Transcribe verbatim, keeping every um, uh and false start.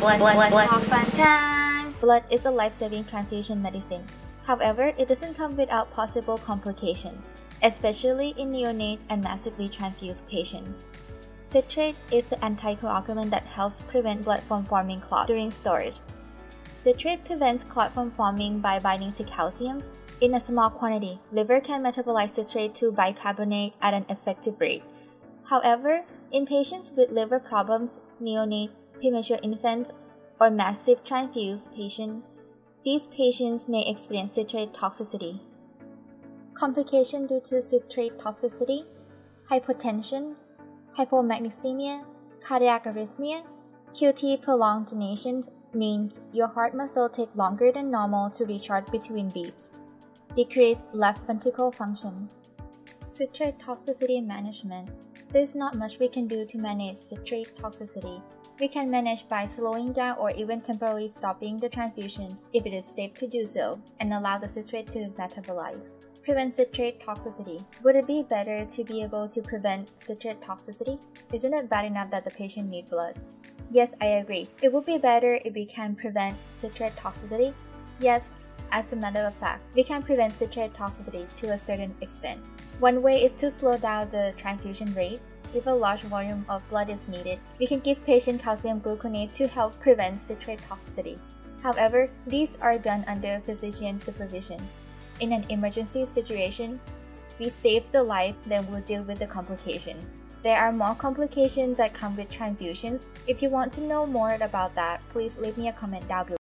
blood, blood, blood hog fun time! Blood is a life-saving transfusion medicine. However, it doesn't come without possible complications, especially in neonate and massively transfused patients. Citrate is the anticoagulant that helps prevent blood from forming clot during storage. Citrate prevents clot from forming by binding to calcium. In a small quantity, liver can metabolize citrate to bicarbonate at an effective rate. However, in patients with liver problems, neonate, premature infants, or massive transfused patients, these patients may experience citrate toxicity. Complications due to citrate toxicity: hypotension, hypomagnesemia, cardiac arrhythmia. Q T prolonged donations means your heart muscle takes longer than normal to recharge between beats. Decreased left ventricle function. Citrate toxicity management. There's not much we can do to manage citrate toxicity. We can manage by slowing down or even temporarily stopping the transfusion if it is safe to do so and allow the citrate to metabolize. Prevent citrate toxicity. Would it be better to be able to prevent citrate toxicity? Isn't it bad enough that the patient needs blood? Yes, I agree. It would be better if we can prevent citrate toxicity. Yes, as a matter of fact, we can prevent citrate toxicity to a certain extent. One way is to slow down the transfusion rate. If a large volume of blood is needed, we can give patient calcium gluconate to help prevent citrate toxicity. However, these are done under physician supervision. In an emergency situation, we save the life, then we'll deal with the complication. There are more complications that come with transfusions. If you want to know more about that, please leave me a comment down below.